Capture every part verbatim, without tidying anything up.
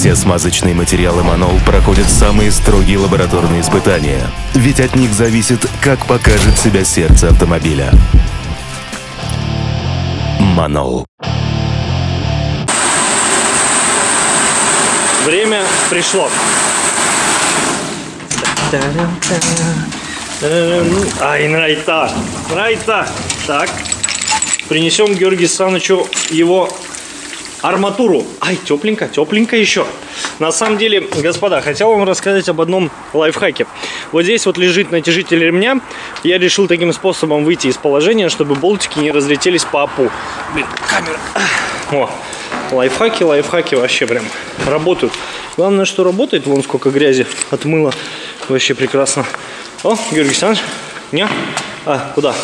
Все смазочные материалы Mannol проходят самые строгие лабораторные испытания, ведь от них зависит, как покажет себя сердце автомобиля. Mannol. Время пришло. Ай, нрайта, нрайта. Так, принесем Георгию Санычу его арматуру. Ай, тепленько, тепленько еще. На самом деле, господа, хотел вам рассказать об одном лайфхаке. Вот здесь вот лежит натяжитель ремня. Я решил таким способом выйти из положения, чтобы болтики не разлетелись по АПУ. Блин, камера. О, лайфхаки, лайфхаки вообще прям работают. Главное, что работает. Вон сколько грязи отмыло. Вообще прекрасно. О, Георгий Саныч. Не? А, куда?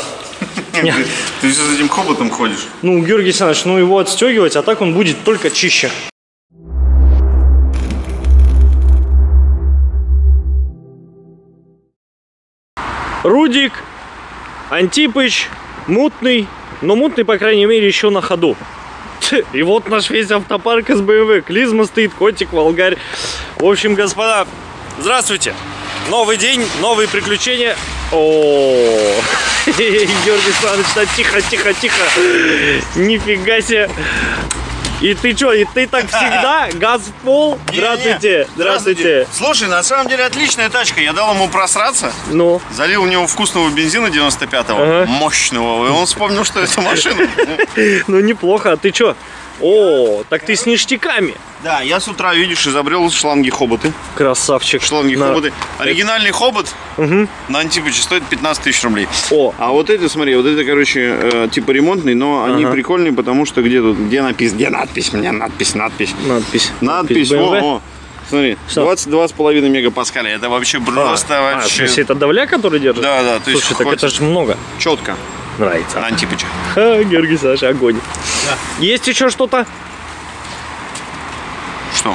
Нет. Ты все с этим хоботом ходишь. Ну, Георгий Александрович, ну его отстегивать, а так он будет только чище. Рудик, Антипыч, мутный, но мутный, по крайней мере, еще на ходу. И вот наш весь автопарк из бэ эм вэ. Клизма стоит, котик, волгарь. В общем, господа, здравствуйте. Новый день, новые приключения. О-о-о. Георгий Саныч, да, тихо, тихо, тихо. Нифига себе. И ты что, и ты так всегда? Газ в пол? Не, здравствуйте. Не. Здравствуйте. Здравствуйте. Слушай, на самом деле отличная тачка. Я дал ему просраться. Ну. Залил в него вкусного бензина девяносто пятого, ага. Мощного. И он вспомнил, что это машина. Ну неплохо, а ты что? О, так ты с ништяками. Да, я с утра, видишь, изобрел шланги-хоботы. Красавчик. Шланги-хоботы. На... Оригинальный хобот, угу, на Антипыче стоит пятнадцать тысяч рублей. О. А вот это, смотри, вот это, короче, э, типа ремонтный, но ага, они прикольные, потому что где тут, где надпись, где надпись, у меня надпись, надпись. Надпись. Надпись, надпись. О, о. Смотри, двадцать два с половиной мегапаскаля. Это вообще просто, а, вообще... А, то есть это давля, который держит? Да, да. То есть, слушай, так это же много. Четко. Нравится. Антипыча. Ха, Георгий Саныч, огонь. Да. Есть еще что-то? Что?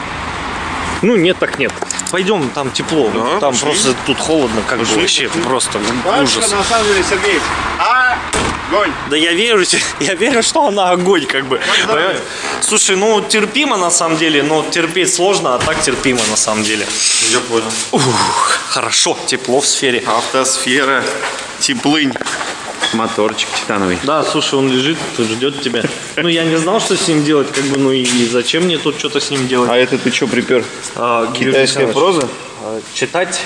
Ну нет, так нет. Пойдем, там тепло. Да, там пошли. Просто тут холодно, как пошли, бы вообще пошли. Просто Пашка, ужас. На самом деле, Сергеич, огонь. Да я верю, я верю, что она огонь, как бы. Огонь. Слушай, ну терпимо на самом деле, но терпеть сложно, а так терпимо на самом деле. Я понял. Ух, хорошо, тепло в сфере. Автосфера, теплынь. Моторчик титановый. Да, слушай, он лежит, ждет тебя. Ну, я не знал, что с ним делать, как бы, ну и зачем мне тут что-то с ним делать. А это ты что припер? А, китайская проза? А, читать,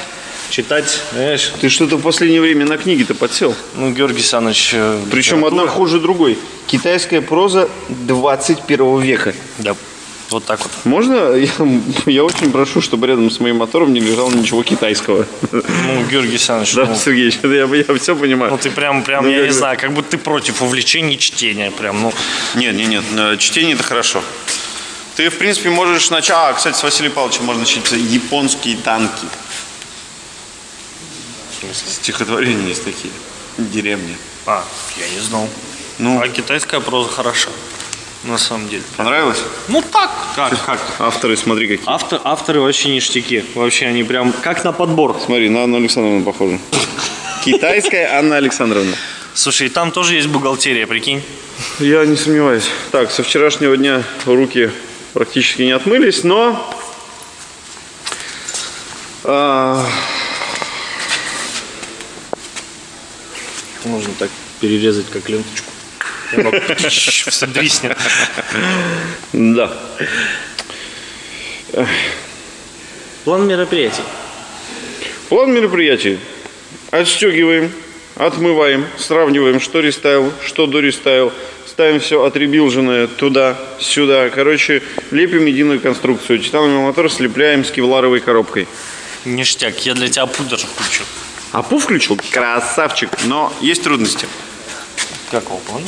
читать, знаешь. Ты что-то в последнее время на книги-то подсел. Ну, Георгий Саныч. Э, Причем литература. Одна хуже другой. Китайская проза двадцать первого века. Да. Вот так вот. Можно? Я, я очень прошу, чтобы рядом с моим мотором не лежало ничего китайского. Ну, Георгий Александрович. Да, ну, Сергеич, я, я все понимаю. Ну, ты прям, прям, ну, я Георгий... не знаю, как будто ты против увлечений чтения. Прям, ну. Нет, нет, нет, чтение это хорошо. Ты, в принципе, можешь начать... А, кстати, с Василием Павловичем можно читать японские танки. В смысле? Стихотворения есть такие. Деревни. А, я не знал. Ну. А китайская проза хороша. На самом деле. Понравилось? Ну так. Как? Как? Авторы, смотри, какие. Автор, авторы вообще ништяки. Вообще они прям как на подбор. Смотри, на Анну Александровну похоже. Китайская Анна Александровна. Слушай, там тоже есть бухгалтерия, прикинь. Я не сомневаюсь. Так, со вчерашнего дня руки практически не отмылись, но... Нужно так перерезать, как ленточку. Дриснет. Да. План мероприятий. План мероприятий. Отстегиваем, отмываем, сравниваем, что рестайл, что дорестайл. Ставим все отребилженное туда, сюда. Короче, лепим единую конструкцию. Титановый мотор слепляем с кевларовой коробкой. Ништяк, я для тебя пудр включу. АПУ включил? Красавчик. Но есть трудности. Какого плана?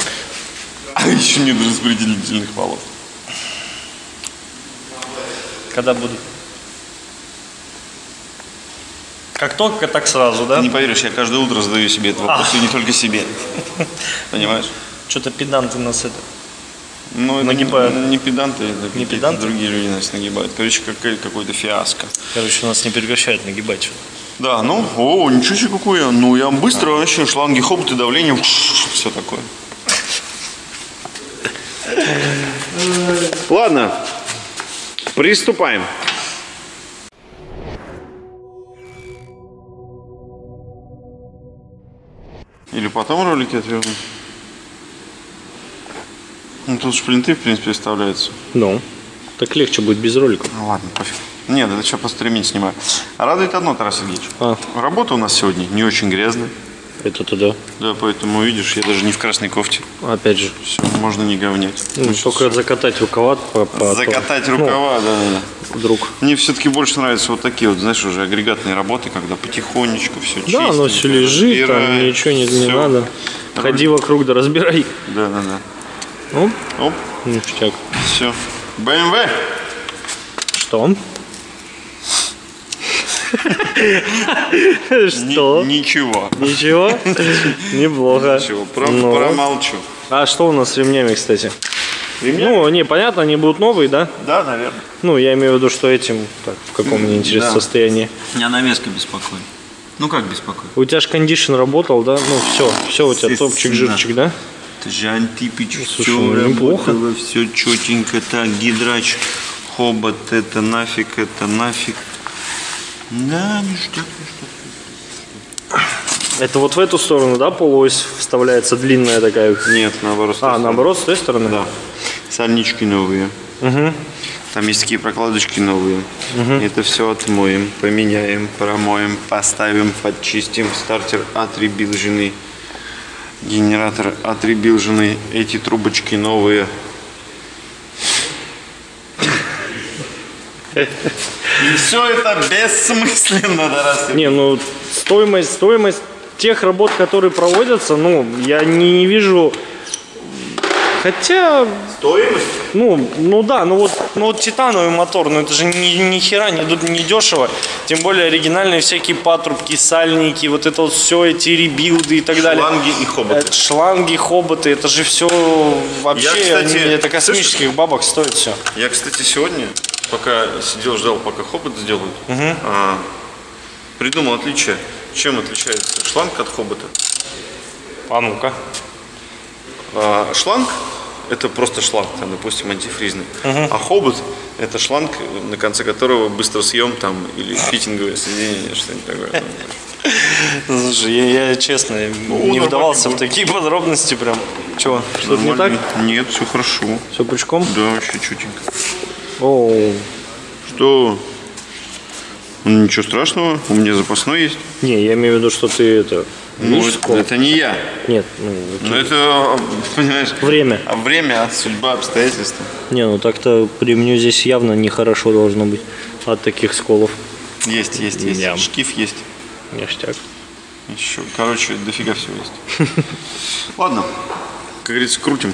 А еще нет распределительных валов. Когда будут? Как только, так сразу, да? Ты не поверишь, я каждое утро задаю себе этот вопрос, а. И не только себе. Понимаешь? Что-то педанты нас это... Ну, нагибают. Это не, не педанты, это не педанты? Другие люди нас нагибают. Короче, какой-то фиаско. Короче, нас не прекращают нагибать что-то. Да, ну, о, ничего себе какое. Ну, я быстро вообще, шланги, хоботы, давление, все такое. Ладно, Приступаем. Или потом ролики отвернуть. Ну тут шплинты, в принципе, вставляются. Ну, так легче будет без роликов. Ну ладно, пофиг. Нет, это сейчас по стриме снимаю. Радует одно, Тарас Сергеевич. А. Работа у нас сегодня не очень грязная. Это-то да. Да, поэтому, видишь, я даже не в красной кофте. Опять же. Все, можно не говнять. Ну, только закатать рукава. По, по, закатать рукава, ну, да, да, да. Вдруг. Мне все-таки больше нравятся вот такие вот, знаешь, уже агрегатные работы, когда потихонечку все чистится. Да, оно все лежит, там ничего не, не надо. Ходи вокруг, да разбирай. Да, да, да. Оп. Оп. Ништяк. Все. бэ эм вэ. Что он? Что? Ничего. Ничего? Неплохо. Ничего, промолчу. А что у нас с ремнями, кстати? Ну, не, понятно, они будут новые, да? Да, наверное. Ну, я имею в виду, что этим в каком неинтересном состоянии. Меня навеска беспокоит. Ну, как беспокоит? У тебя же кондишн работал, да? Ну, все, все у тебя топчик, жирчик, да? Это же Антипыч, все работало, все четенько, так, гидрач, хобот, это нафиг, это нафиг. Да, ништяк, ништяк. Это вот в эту сторону, да, полуось вставляется длинная такая? Нет, наоборот. А, наоборот, с той стороны? Да. Сальнички новые. Угу. Там есть такие прокладочки новые. Угу. Это все отмоем, поменяем, промоем, поставим, подчистим. Стартер отребилженный. Генератор отребилженный. Эти трубочки новые. И все это бессмысленно, Тарас. Не, ну стоимость, стоимость тех работ, которые проводятся, ну, я не вижу. Хотя. Стоимость? Ну, ну да, ну вот, ну вот титановый мотор, ну это же ни, ни хера не, не дешево. Тем более оригинальные всякие патрубки, сальники, вот это вот все, эти ребилды и так далее. Шланги и хоботы. Шланги, хоботы, это же все вообще, я, кстати, это космических бабок стоит все. Я, кстати, сегодня, пока сидел, ждал, пока хобот сделают, угу. а, придумал отличие. Чем отличается шланг от хобота? А ну-ка. А, шланг – это просто шланг, там, допустим, антифризный. Угу. А хобот – это шланг, на конце которого быстро съем там, или фитинговое соединение, что-нибудь такое. Слушай, я, я честно не вдавался в такие подробности прям. Чего? Что-то не так? Нет, все хорошо. Все пучком? Да, вообще чутенько. Оу. Что? Ну, ничего страшного, у меня запасной есть. Не, я имею в виду, что ты это. Ну, это, это не я. Нет, ну это, ну, это понимаешь, время. А время, судьба, обстоятельства. Не, ну так-то ремню здесь явно нехорошо должно быть от таких сколов. Есть, есть, есть. Ням. Шкив есть. Ништяк. Еще, короче, дофига всего есть. Ладно, как говорится, крутим.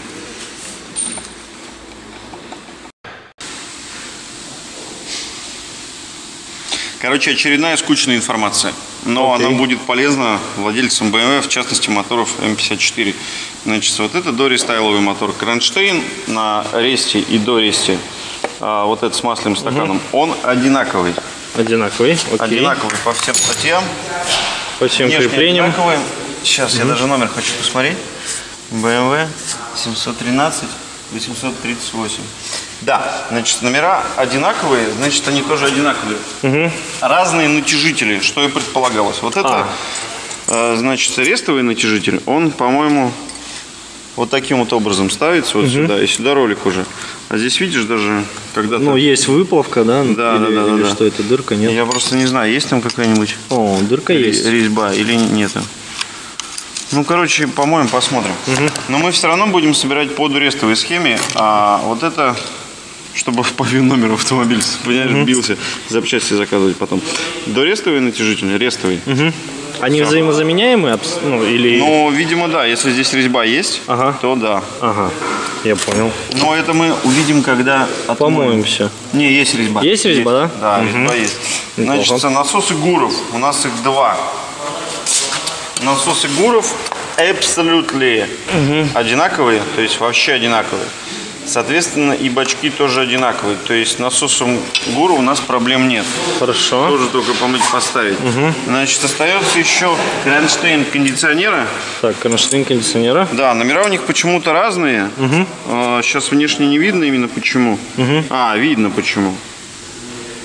Короче, очередная скучная информация, но okay. она будет полезна владельцам бэ эм вэ, в частности моторов эм пятьдесят четыре. Значит, вот это дорестайловый мотор кронштейн на ресте и доресте, а, вот этот с масляным стаканом, uh -huh. он одинаковый. Одинаковый, okay. Одинаковый по всем статьям. По всем креплениям. Сейчас, uh -huh. я даже номер хочу посмотреть. бэ эм вэ семьсот тринадцать восемьсот тридцать восемь. Да, значит, номера одинаковые, значит, они тоже одинаковые. Угу. Разные натяжители, что и предполагалось. Вот это, а. э, значит, рестовый натяжитель, он, по-моему, вот таким вот образом ставится вот угу. сюда, и сюда ролик уже. А здесь, видишь, даже когда-то... Ну, есть выплавка, да? Да, или, да, да. Или да, что да. это, дырка, нет? Я просто не знаю, есть там какая-нибудь... О, дырка есть. Резьба или нету. Ну, короче, по-моему, посмотрим. Угу. Но мы все равно будем собирать по дорестовой схеме, а вот это... Чтобы по номеру автомобиля, понимаешь, mm-hmm. бился, запчасти заказывать потом. Дорестовый натяжитель, рестовый. Mm-hmm. Они Все. взаимозаменяемые? Ну, или... ну, видимо, да. Если здесь резьба есть, ага. то да. Ага, я понял. Но это мы увидим, когда отмоем. По-моему, все. Не, есть резьба. Есть резьба, есть. да? Да, mm-hmm. резьба есть. Значит, Плохо. насосы ГУРов. У нас их два. Насосы ГУРов абсолютно mm-hmm. одинаковые, то есть вообще одинаковые. Соответственно, и бачки тоже одинаковые. То есть насосом ГУР у нас проблем нет. Хорошо. Тоже только помыть, поставить. Угу. Значит, остается еще кронштейн кондиционера. Так, кронштейн кондиционера. Да, номера у них почему-то разные. Угу. А, сейчас внешне не видно именно почему. Угу. А, видно почему.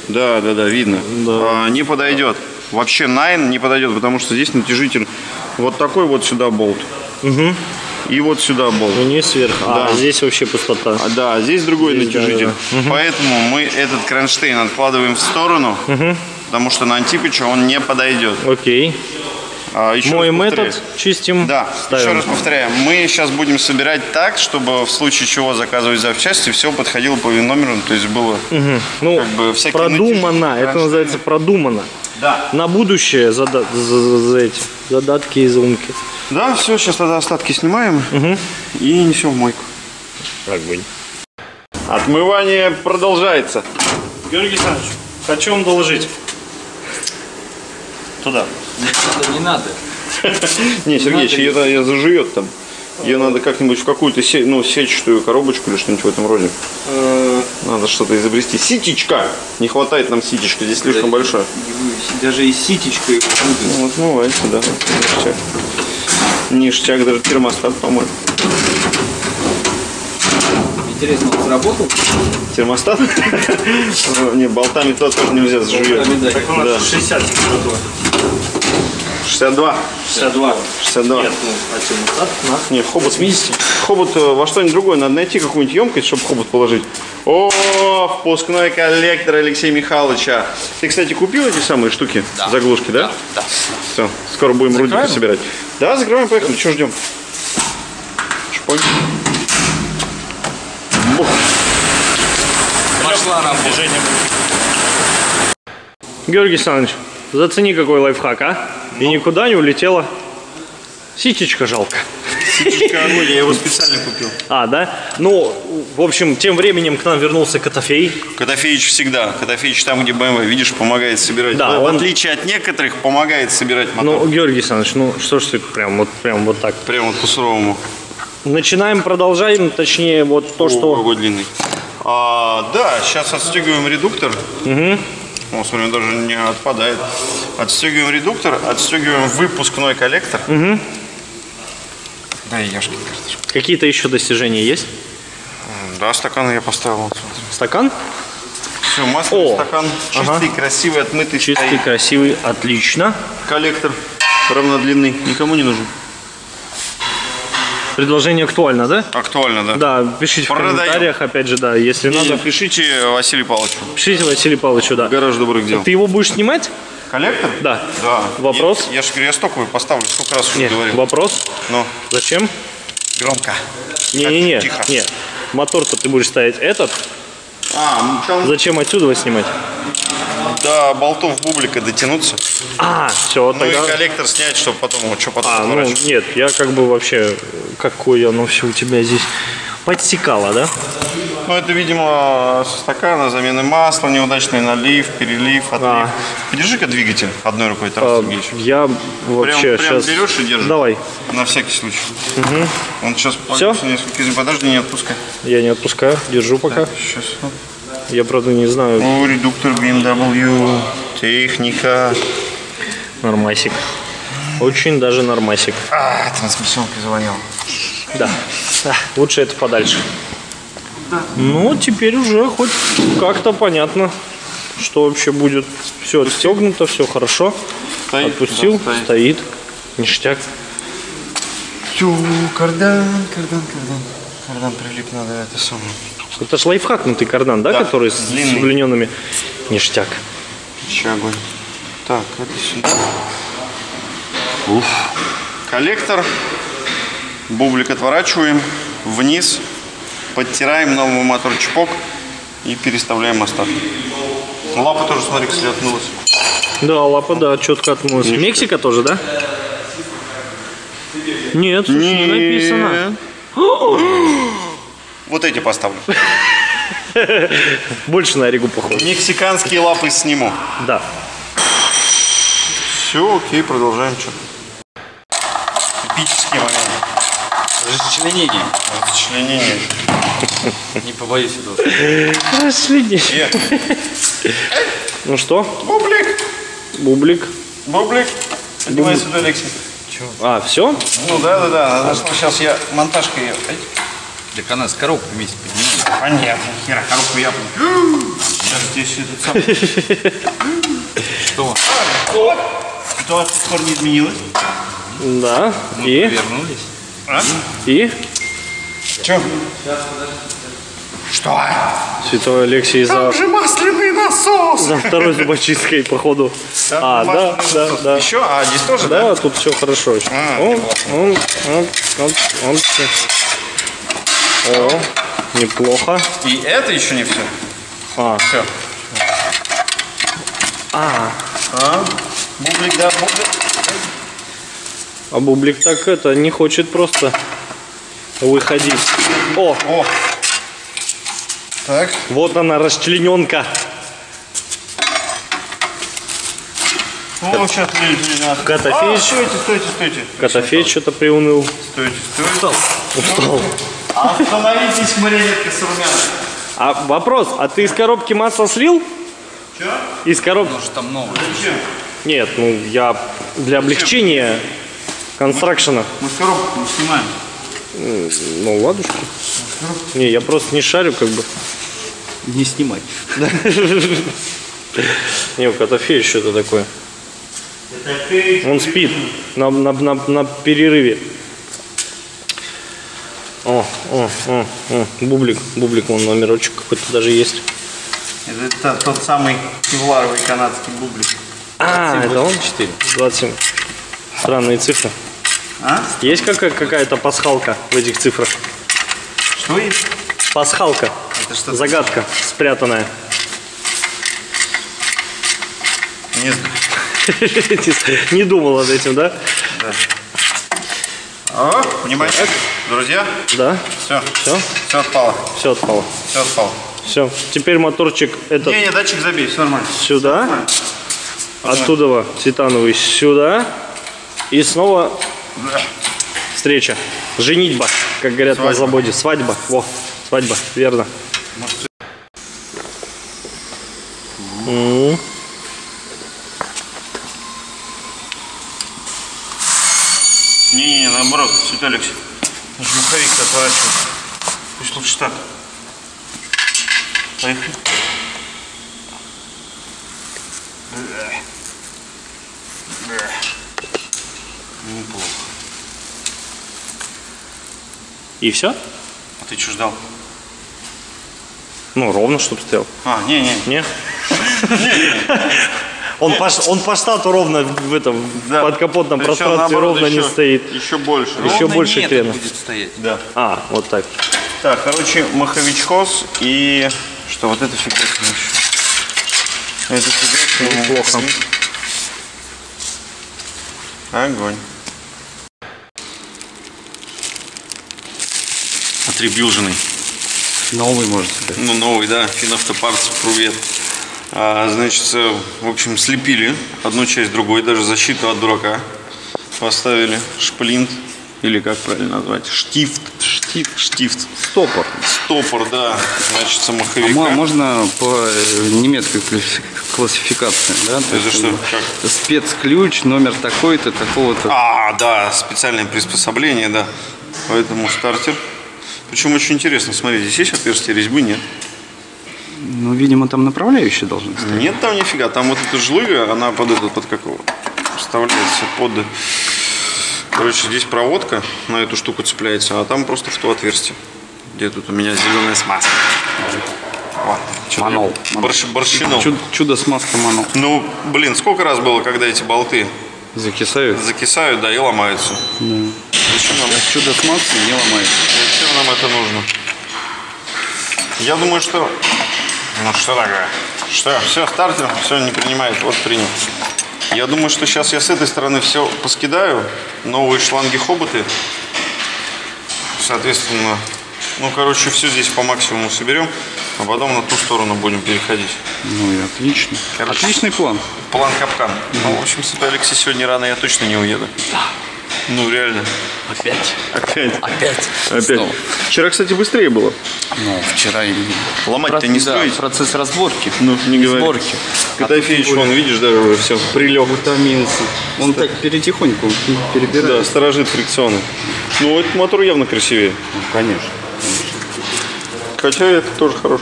Да, да, да, видно. Да. А, не подойдет. Вообще Nine не подойдет, потому что здесь натяжитель вот такой вот сюда болт. Угу. И вот сюда болт. У нее сверху. Да. А здесь вообще пустота. Да, здесь другой здесь, натяжитель. Да, да. Угу. Поэтому мы этот кронштейн откладываем в сторону, угу. потому что на Антипыча он не подойдет. Окей. А, еще моем этот, чистим, да. Ставим. Еще раз повторяю, мы сейчас будем собирать так, чтобы в случае чего заказывать запчасти, все подходило по номерам, то есть было угу. ну, как бы всякие продумано, это кронштейны. Называется продумано. Да. На будущее зада за за эти задатки и задумки. Да, все, сейчас тогда остатки снимаем угу. и несем в мойку. Огонь. Отмывание продолжается. Георгий Саныч, хочу вам доложить. Туда. Не надо. Не, Сергеич, ее заживет там. Ее надо как-нибудь в какую-то сетчатую коробочку или что-нибудь в этом роде. Надо что-то изобрести. Ситечка! Не хватает нам ситечка, здесь слишком большое. Даже и ситечка его будет. Вот, ну ладно, да. Ништяк. Ништяк, даже термостат, по-моему. Интересно, он заработал? Термостат? Не, болтами туда тоже нельзя заживет. Так у нас шестьдесят температура. шестьдесят два. шестьдесят два. шестьдесят два. Нет, ну, а нет, хобот, хобот во что-нибудь другое. Надо найти какую-нибудь емкость, чтобы хобот положить. О, впускной коллектор Алексея Михайловича. Ты, кстати, купил эти самые штуки? Да. Заглушки, да? Да. да. Все, скоро будем закрываем? Рудики собирать. Да, закрываем, поехали. Чего ждем? Шпонь. Бух. Пошла работа. Георгий Александрович, зацени какой лайфхак, а? И никуда не улетела. Ситечка жалко. Ситечка, я его специально купил. А, да? Ну, в общем, тем временем к нам вернулся Котофей. Котофеич всегда. Котофеич там, где бэ эм вэ, видишь, помогает собирать. Да, в он... отличие от некоторых, помогает собирать мотор. Ну, Георгий Александрович, ну что ж ты прям вот, прям вот так. Прям вот по-суровому. Начинаем, продолжаем, точнее, вот то, О, что... какой длинный. А, да, сейчас отстегиваем редуктор. Угу. О, смотри, он даже не отпадает. Отстегиваем редуктор, отстегиваем выпускной коллектор. Угу. Да, ешкин картошка. Какие-то еще достижения есть? Да, стакан я поставил. Стакан? Все, масляный стакан. Чистый, ага. красивый, отмытый. Чистый, стоит. красивый, отлично. Коллектор равнодлинный, никому не нужен. Предложение актуально, да? Актуально, да. Да, пишите Продаем. в комментариях, опять же, да, если не, надо. Не, пишите Василию Павловичу. Пишите Василию Павловичу, да. Гараж добрых дел. Ты его будешь снимать? Коллектор? Да. Да. Вопрос? Я, я же говорю, я стоковый поставлю, сколько раз уже говорил. Вопрос? Ну. Зачем? Громко. Не-не-не, тихо. Не. Мотор-то ты будешь ставить этот. А, там... Зачем отсюда его снимать? До болтов бублика дотянуться. А, все, ну тогда... и коллектор снять, чтобы потом вот что потом. А, ну, нет, я как бы вообще какое оно все у тебя здесь подсекало, да? Ну это, видимо, со стакана, замены масла, неудачный налив, перелив, отлив. А. Подержи-ка двигатель одной рукой, Тарас Сергеевич. А, я вообще прям, сейчас... прям берешь и держишь. Давай. На всякий случай. Угу. Он сейчас погнется несколько дней. Подожди, не отпускай. Я не отпускаю, держу пока. Так, сейчас. Я, правда, не знаю. О, редуктор бэ эм вэ, техника. Нормасик. Очень даже нормасик. А, трансмиссионка звонила. Да. А, лучше это подальше. Да. Ну, теперь уже хоть как-то понятно, что вообще будет. Все отстегнуто, все хорошо. Стоит, Отпустил, да, стоит. стоит. Ништяк. Тю, кардан, кардан, кардан. Кардан прилип, надо это самое. Это ж лайфхакнутый кардан, да, да, который с удлиненными? Ништяк. Еще огонь. Так, это сюда. Уф. Коллектор. Бублик отворачиваем вниз. Подтираем новый мотор-чпок и переставляем остатки. Лапа тоже, смотри, кстати, отмылась. Да, лапа, да, четко отмылась. Ништяк. Мексика тоже, да? Нет, слушай, не, не написано. Вот эти поставлю. Больше на ригу похоже. Мексиканские лапы сниму. Да. Все, окей, продолжаем. Эпический момент. Сочленение. Сочленение. Не побоюсь этого. Расследение. Ну что? Бублик. Бублик. Бублик. Одевай сюда, Алексей. А, все? Ну да, да, да. Сейчас я монтажкой ее. Так она с коробкой вместе поднимает. Понятно. Хера, коробку я помню. Сейчас здесь этот самый. Что? Что? Скоро не изменилось? Да. Мы и вернулись. А? И? Че? Сейчас, что? Святой Алексей за... Там же масляный насос! За второй зубочисткой, походу. Там а, да, да, да. Еще? А, здесь тоже, да? Да, тут все хорошо. А, он, он, он, он, он, он. О, неплохо. И это еще не все. А. Все. А. А. Бублик, да, бублик. А бублик так это не хочет просто выходить. О! О! Так. Вот она, расчлененка. О, Кот... сейчас лежит. Котофеич. А, стойте, стойте, стойте. Котофеич что-то приуныл. Стойте, стойте. Устал. Устал. Остановитесь, марионетка с румяной. А вопрос, а ты из коробки масло слил? Че? Из коробки. Может там новое. Зачем? Нет, ну я для облегчения. Констракшена. Мы с коробку не снимаем. Ну, ладушки. Не, я просто не шарю, как бы. Не снимай. Не, у Котофея что-то такое. Он спит на, на, на, на перерыве. О, о, о, о. Бублик, бублик, вон номерочек какой-то даже есть. Это тот самый кевларовый канадский бублик. А, это он? двадцать семь. Странные цифры. А? Есть какая-то пасхалка в этих цифрах? Что есть? Пасхалка. Это что? Загадка спрятанная. Нет. Не думал над этим, да? Да. О, внимание, друзья. Да. Все. Все. Все отпало. Все отпало. Все отпало. Все. Теперь моторчик этот. Не, не, датчик забей, все нормально. Сюда. Оттуда титановый сюда. И снова встреча. Женитьба, как говорят свадьба. На заводе. Свадьба. Во, свадьба, верно. М-м-м. Не, не, наоборот, Святой Алексей. Наш маховик-то отворачивается. Пусть лучше так. Поехали. Неплохо. И все? А ты что ждал? Ну, ровно, чтобы стоял. А, не-не. Не? Он по штату ровно в этом подкапотном пространстве ровно не стоит. Еще больше. Еще больше крена. Будет стоять. Да. А, вот так. Так, короче, маховичхоз и... Что, вот это фигня? Это фигня. Неплохо. Огонь. Атрибьюженный. Новый, может быть. Ну, новый, да. Финавтопартс, привет. А, значит, в общем, слепили одну часть другой, даже защиту от дурака. Поставили шплинт, или как правильно назвать, штифт. Штифт. Штифт. Стопор. Стопор, да. Значит, маховика. А можно по немецкой классификации, да? Это есть, что? Как? Спецключ, номер такой-то, такого-то. А, да, специальное приспособление, да. Поэтому стартер. Причем очень интересно, смотри, здесь есть отверстие резьбы, нет? Ну, видимо, там направляющий должен быть. Нет, там нифига, там вот эта жлыга, она под этот, под какого? Вставляется под... Короче, здесь проводка на эту штуку цепляется, а там просто в то отверстие, где тут у меня зеленая смазка. Mannol. Борщинол. Чудо, чудо смазка Mannol. Ну, блин, сколько раз было, когда эти болты закисают, закисают, да, и ломаются. Да. Зачем нам чудо смазки не ломается? Зачем нам это нужно? Я думаю, что... Ну что такое? Что? Все, стартер, все не принимает, вот принял. Я думаю, что сейчас я с этой стороны все поскидаю. Новые шланги-хоботы. Соответственно, ну, короче, все здесь по максимуму соберем. А потом на ту сторону будем переходить. Ну и отлично. Короче, отличный план. План капкан. Mm-hmm. Ну, в общем, Святой Алексей, сегодня рано я точно не уеду. Да. Ну реально. Опять. Опять. Опять. Опять. Снова. Вчера, кстати, быстрее было. Ну, вчера и... Ломать-то не стоит. Да, процесс разборки. Ну, не говори. Сборки. Котофеич, он, видишь, даже уже все, прилег. Утомился. Он Стар... так перетихоньку перебирает. Да, сторожит фрикционы. Ну, этот мотор явно красивее. Ну, конечно. Хотя это тоже хорош.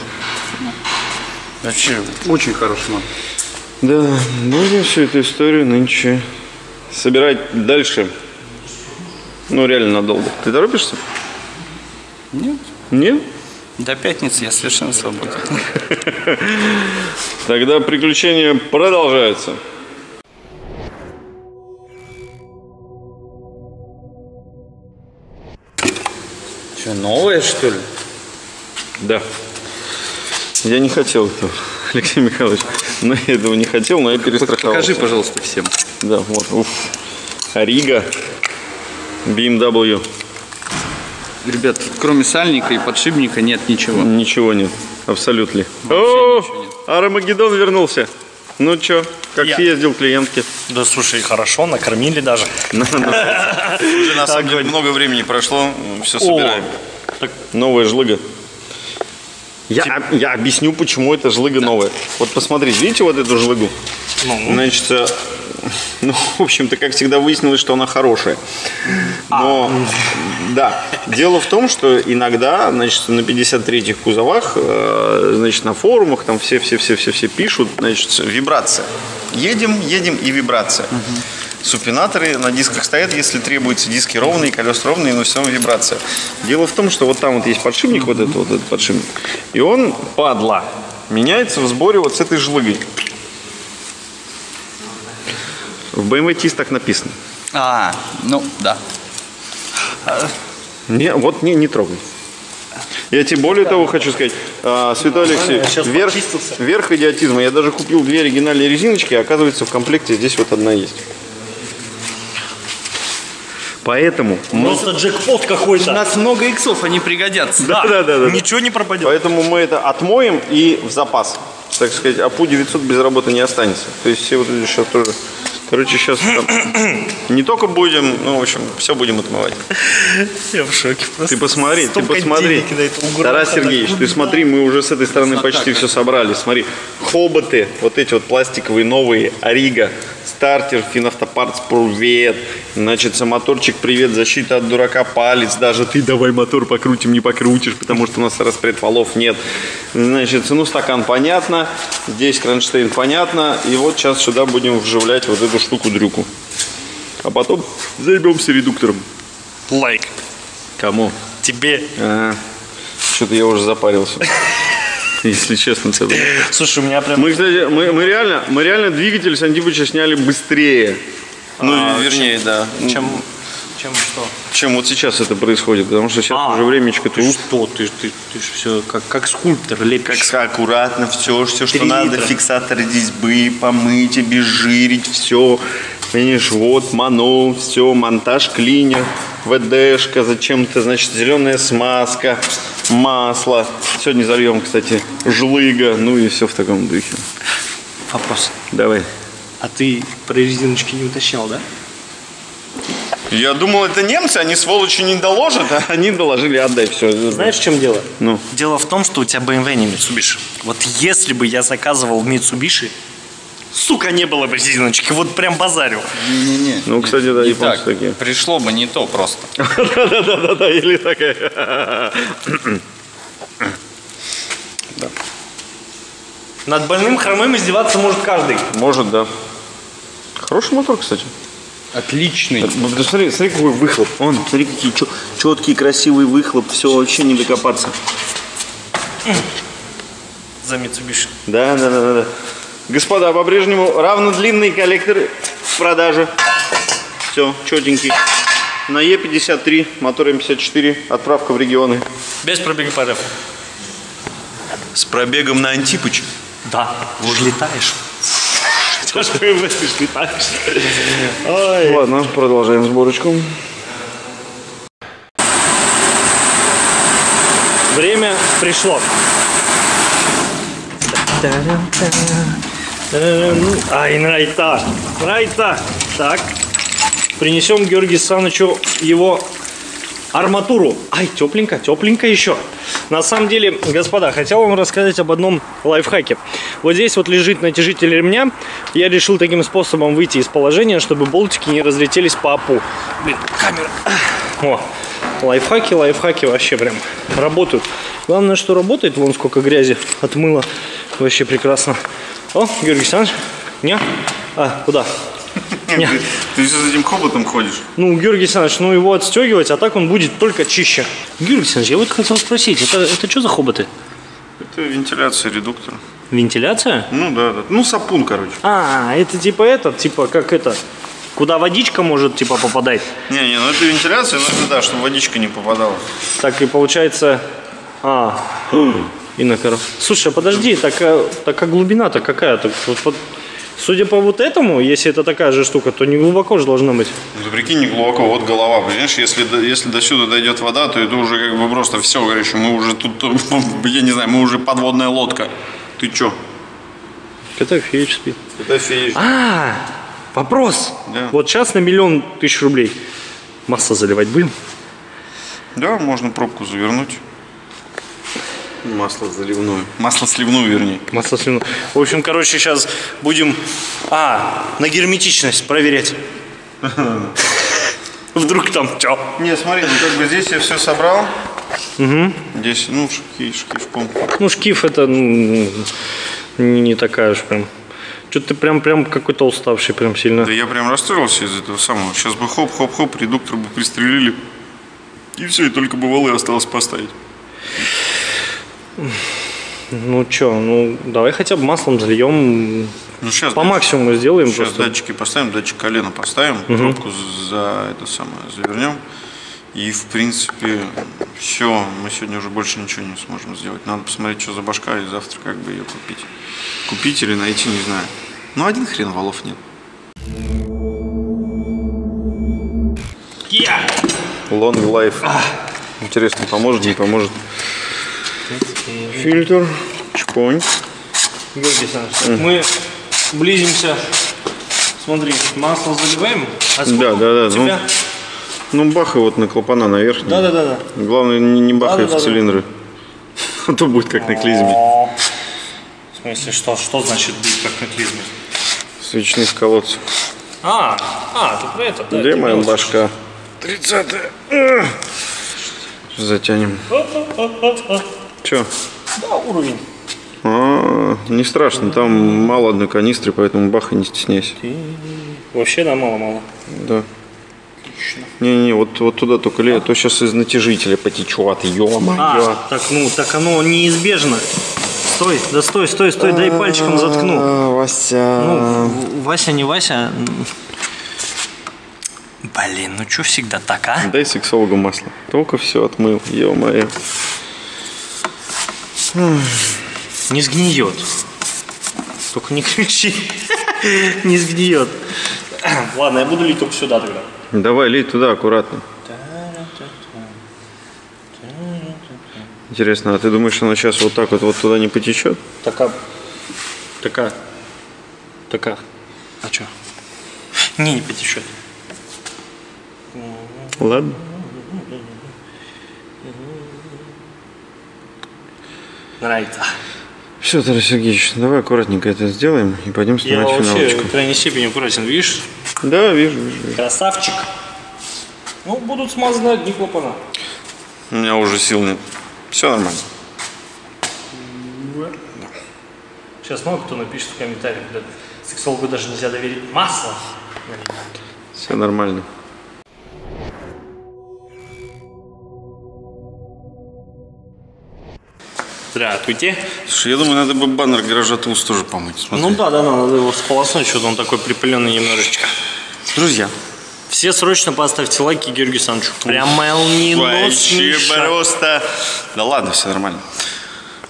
Вообще, очень хороший мотор. Да, будем всю эту историю нынче собирать дальше. Ну, реально надолго. Ты торопишься? Нет. Нет? До пятницы я совершенно свободен. Тогда приключения продолжаются. Что, новое, что ли? Да. Я не хотел этого, Алексей Михайлович. Но я этого не хотел, но я перестраховался. Покажи, пожалуйста, всем. Да, вот. Уф. Рига. би эм дабл ю. Ребят, кроме сальника и подшипника нет ничего. Ничего нет. Абсолютно. О, Армагеддон вернулся. Ну чё, как я. Съездил клиентки? Да слушай, хорошо, накормили даже. Уже на самом деле много времени прошло, все собираем. Новая жлыга. Я, я объясню, почему это жлыга новая. Вот посмотрите, видите вот эту жлыгу? Значит, ну, в общем-то, как всегда выяснилось, что она хорошая. Но, да, дело в том, что иногда, значит, на пятьдесят третьих кузовах, значит, на форумах там все-все-все-все-все пишут, значит, вибрация. Едем, едем и вибрация. Угу. Супинаторы на дисках стоят, если требуются диски ровные, колеса ровные, но все равно вибрация. Дело в том, что вот там вот есть подшипник, вот этот вот этот подшипник, и он, падла, меняется в сборе вот с этой жлыгой. В бэ эм вэ ти так написано. А, ну да. Не, вот не, не трогай. Я тебе более да. того хочу сказать, а, Святой Алексей, верх, верх идиотизма. Я даже купил две оригинальные резиночки, а оказывается в комплекте здесь вот одна есть. Поэтому... Просто мы... джекпот какой-то. У нас много иксов, они пригодятся. Да, да, да, да. Ничего да. не пропадет. Поэтому мы это отмоем и в запас. Так сказать, а пэ у девятьсот без работы не останется. То есть все вот люди сейчас тоже... Короче, сейчас не только будем, ну, в общем, все будем отмывать. Я в шоке просто. Ты посмотри, ты посмотри. Тарас Сергеевич, ты смотри, мы уже с этой стороны почти все собрали. Смотри, хоботы, вот эти вот пластиковые новые, Арига, стартер, Финавтопартс, привет. Значит, моторчик, привет, защита от дурака, палец. Даже ты давай мотор покрутим, не покрутишь, потому что у нас распред валов нет. Значит, ну, стакан понятно, здесь кронштейн понятно. И вот сейчас сюда будем вживлять вот эту штуку-дрюку. А потом займемся редуктором. Лайк. Like. Кому? Тебе. А, что-то я уже запарился. Если честно. Слушай, у меня прям... Мы, кстати, мы, мы, реально, мы реально двигатель с Антипыча сняли быстрее. А, ну, вернее, чем, да. Чем, чем что? Чем вот сейчас это происходит. Потому что сейчас а, уже времечко... Ты что? Ты, ты, ты же все как, как скульптор лепишь. Как аккуратно все, все, что надо. Фиксатор дисбы, помыть, обезжирить, все. Видишь, вот, Mannol, все, монтаж клинер, вэ дэ-шка, зачем-то, значит, зеленая смазка, масло. Сегодня зальем, кстати, жлыга, ну и все в таком духе. Вопрос. Давай. А ты про резиночки не уточнял, да? Я думал, это немцы, они сволочи не доложат, а они доложили, отдай все. Знаешь, в чем дело? Ну. Дело в том, что у тебя бэ эм вэ не Mitsubishi. Вот если бы я заказывал Mitsubishi, сука, не было бы резиночки, вот прям базарю. Не-не-не. Ну, кстати, да, не японцы так. такие. Пришло бы не то просто. Да-да-да-да, или такая. Над больным хромым издеваться может каждый. Может, да. Хороший мотор, кстати. Отличный. Да, смотри, смотри, какой выхлоп. Он, смотри, какие четкие, красивые выхлоп. Все, вообще не докопаться. За Mitsubishi. Да, да, да, да. Господа, по-прежнему равнодлинные коллекторы в продаже. Все, четенький. На е пятьдесят три, мотор эм пятьдесят четыре, отправка в регионы. Без пробега по РФ. С пробегом на Антипыч. Да, вот летаешь. Что ж ты летаешь? Ладно, продолжаем сборочку. Время пришло. Ай, нравится, нравится. Так, принесем Георгию Санычу его арматуру. Ай, тепленько, тепленько еще. На самом деле, господа, хотел вам рассказать об одном лайфхаке. Вот здесь вот лежит натяжитель ремня. Я решил таким способом выйти из положения, чтобы болтики не разлетелись по АПУ. Блин, камера. О, лайфхаки, лайфхаки вообще прям работают. Главное, что работает. Вон сколько грязи отмыло. Вообще прекрасно. О, Георгий Саныч. Не? А, куда? Нет. Ты, ты сейчас с этим хоботом ходишь. Ну, Георгий Александрович, ну его отстегивать, а так он будет только чище. Георгий Александрович, я вот хотел спросить, это, это что за хоботы? Это вентиляция редуктора. Вентиляция? Ну да, да. Ну, сапун, короче. А, это типа этот, типа как это, куда водичка может типа попадать? Не, не, ну это вентиляция, но это да, чтобы водичка не попадала. Так и получается... А, и на коробке. Слушай, подожди, такая так, глубина-то какая-то? Вот, судя по вот этому, если это такая же штука, то не глубоко же должно быть. Ну, прикинь, не глубоко, вот голова, понимаешь, если, если до сюда дойдет вода, то это уже как бы просто все, короче, мы уже тут, я не знаю, мы уже подводная лодка. Ты че? Котофеич спит. Котофеич. А, вопрос. Да. Вот сейчас на миллион тысяч рублей масло заливать будем? Да, можно пробку завернуть. Масло заливную. Масло сливную, вернее. Масло сливную. В общем, короче, сейчас будем... А, на герметичность проверять. Вдруг там что? Не, смотри, ну как бы здесь я все собрал. Здесь, ну, шкив, шкив. Ну, шкив это не такая уж прям... Что-то ты прям, прям какой-то уставший, прям сильно. Да я прям расстроился из этого самого. Сейчас бы хоп-хоп-хоп, редуктор бы пристрелили. И все, и только бывало и осталось поставить. Ну что, ну давай хотя бы маслом зальем, ну, сейчас по датчик, максимуму сделаем. Сейчас просто. Датчики поставим, датчик колена поставим, угу. Пробку за это самое завернем. И в принципе все, мы сегодня уже больше ничего не сможем сделать. Надо посмотреть, что за башка, и завтра как бы ее купить. Купить или найти, не знаю. Ну один хрен, валов нет. Yeah. Long life. Ah. Интересно, поможет, не поможет. Фильтр, чпонь. Георгий Александрович, mm. мы близимся. Смотри, масло заливаем. А да, да, да. Тебя? Ну, ну бахай вот на клапана наверх. Да, да, да, да. Главное, не, не бахай да, в да, цилиндры. Да. А то будет как на клизме. В смысле, что, что значит быть как на клизме? С речных колодцев. А, а, ты про это, да. Где моя башка? тридцатая. Затянем. Че? Да, уровень. А, не страшно, там мало одной канистры, поэтому баха, не стесняйся. Вообще, да, мало-мало. Да. Отлично. Не-не, вот, вот туда только лей, а то сейчас из натяжителя потечет, ё-моё. А, так, ну, так оно неизбежно. Стой, да стой, стой, стой, дай пальчиком заткну. Вася. Ну, Вася не Вася. Блин, ну чё всегда так, а? Дай сексологу масло. Только все отмыл, ё-моё. Не сгниет. Только не кричи. Не сгниет. Ладно, я буду лить только сюда тогда. Давай, лей туда аккуратно. Интересно, а ты думаешь, она сейчас вот так вот, вот туда не потечет? Такая. Такая. Такая. А что? Не, не потечет. Ладно. Нравится. Все, Тарас Сергеевич, давай аккуратненько это сделаем и пойдем снимать финалочку. Я вообще в крайней степени аккуратен, видишь? Да, вижу, вижу. Красавчик. Ну, будут смазаны одни клапана. У меня уже сил нет. Все нормально. Да. Сейчас много кто напишет в комментариях. Сексологу даже нельзя доверить. Масло. Все нормально. Здравствуйте. Слушай, я думаю, надо бы баннер Garage Tools тоже помыть. Смотри. Ну да, да, надо его сполоснуть, что-то он такой припыленный немножечко. Друзья, все срочно поставьте лайки Георгию Санычу. Прям молниеносно. Просто. Да ладно, все нормально.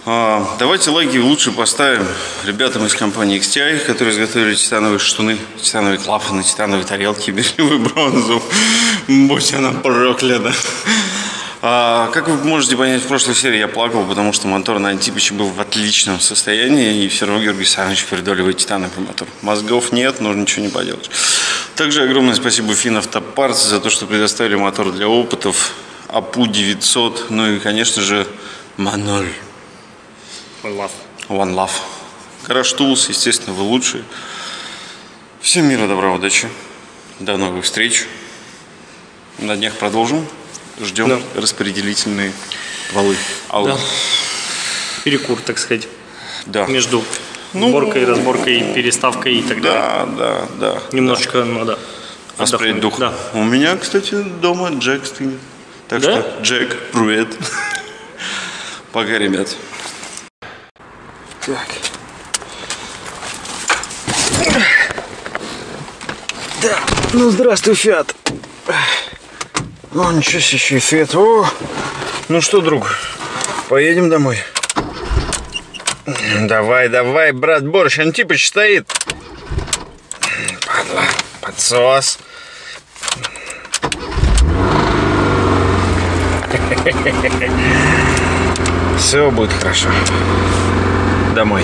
А, давайте лайки лучше поставим ребятам из компании икс ти ай, которые изготовили титановые штаны, титановые клапаны, титановые тарелки, бирюзовую бронзу. Будь она проклята. А, как вы можете понять, в прошлой серии я плакал, потому что мотор на Антипыче был в отличном состоянии, и все равно Георгий Саныч передоливает титановый мотор. Мозгов нет, но ничего не поделаешь. Также огромное спасибо Финавтопартс за то, что предоставили мотор для опытов, А П У девятьсот, ну и, конечно же, Mannol. One Love. One Love. Garage Tools, естественно, вы лучшие. Всем мира, добра, удачи. До новых встреч. На днях продолжим. Ждем да. распределительные валы. Да. Перекур, так сказать. Да. Между ну, боркой, разборкой, переставкой и так да, далее. Да, да, немножечко да. надо отдохнуть. Дух. Да. У меня, кстати, дома Джек стынет. Так да? что, Джек, привет. Пока, ребят. Так. Да, ну здравствуй, Фиат. О, ничего себе, еще и свет. О! Ну что, друг, поедем домой? Давай, давай, брат Борщ, Антипыч стоит. Падла, подсос. Все будет хорошо. Домой.